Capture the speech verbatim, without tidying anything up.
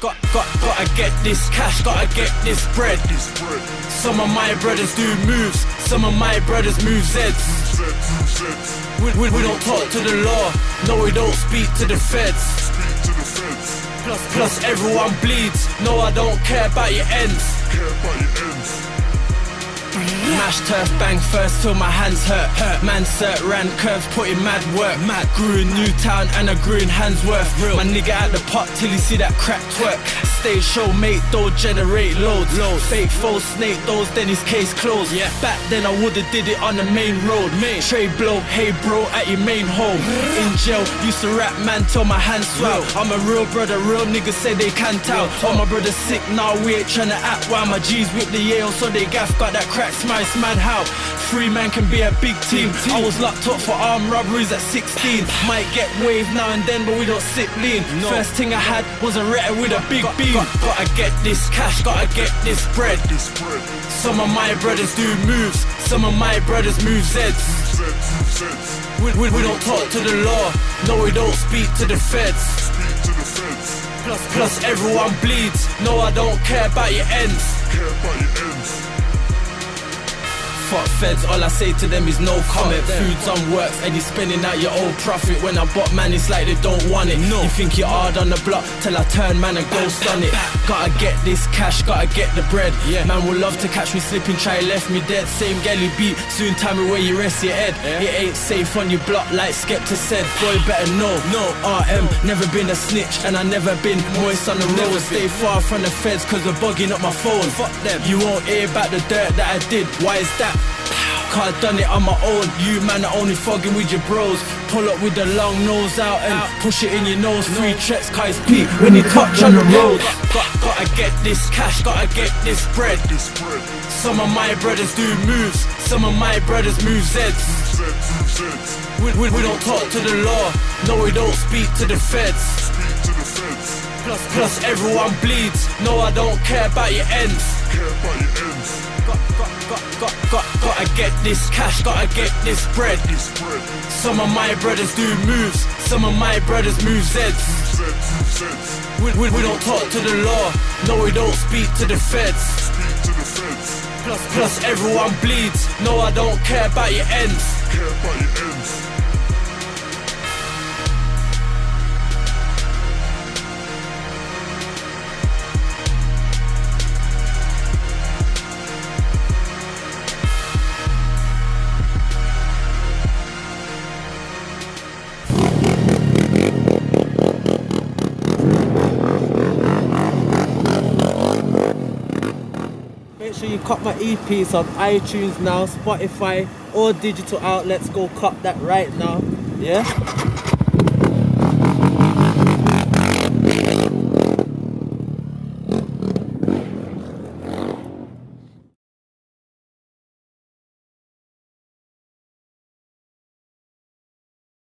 Got, got, gotta get this cash, gotta get this bread. Some of my brothers do moves, some of my brothers move Zeds. We, we, we don't talk to the law, no we don't speak to the feds. Plus, plus everyone bleeds, no I don't care about your ends. Mash turf, bang first till my hands hurt. Man cert ran curves, putting mad work. Mad grew in Newtown and I grew in Handsworth. Real. My nigga at the pot till he see that crack twerk. Stay show mate, don't generate loads. Loads. Fake foes, snake those, then his case closed. Yeah. Back then I woulda did it on the main road. Mate. Trade blow, hey bro, at your main home. In jail, used to rap man till my hands swell. I'm a real brother, real niggas say they can't tell. All my brothers sick now, we ain't tryna act while my G's whip the Yale, so they gaff got that crack. Smice man, how three man can be a big team. I was locked up for armed robberies at sixteen. Might get waved now and then, but we don't sit lean. First thing I had was a retta with a big beam. Gotta get this cash, gotta get this bread. Some of my brothers do moves, some of my brothers move Zeds. We, we, we don't talk to the law, no we don't speak to the feds. Plus, plus everyone bleeds, no I don't care about your ends. Fuck feds, all I say to them is no comment. Food's on works and you're spending out your own profit. When I bought man, it's like they don't want it. No. You think you're hard on the block till I turn man and ghost on it. Gotta get this cash, gotta get the bread. Yeah. Man will love to catch me slipping, try left me dead. Same gal you beat, soon tell me where you rest your head. Yeah. It ain't safe on your block like Skepta said. Boy better know, no R M, never been a snitch and I never been moist on the road. Stay far from the feds cause they're bugging up my phone. Fuck them. You won't hear about the dirt that I did, why is that? Cause I done it on my own. You man are only fogging with your bros. Pull up with the long nose out and push it in your nose. Three checks cause it's peak when you touch on the road. Got, gotta get this cash, gotta get this bread. Some of my brothers do moves, some of my brothers move Zeds. We, we, we don't talk to the law, no we don't speak to the feds. Plus, plus everyone bleeds, no I don't care about your ends. Got, got, got, got, got, gotta get this cash, gotta get this bread. Some of my brothers do moves, some of my brothers move Zeds. We, we, we don't talk to the law, no we don't speak to the feds. Plus, plus everyone bleeds, no I don't care about your ends. Make sure you cop my E Ps on iTunes now, Spotify, all digital outlets. Go cop that right now, yeah?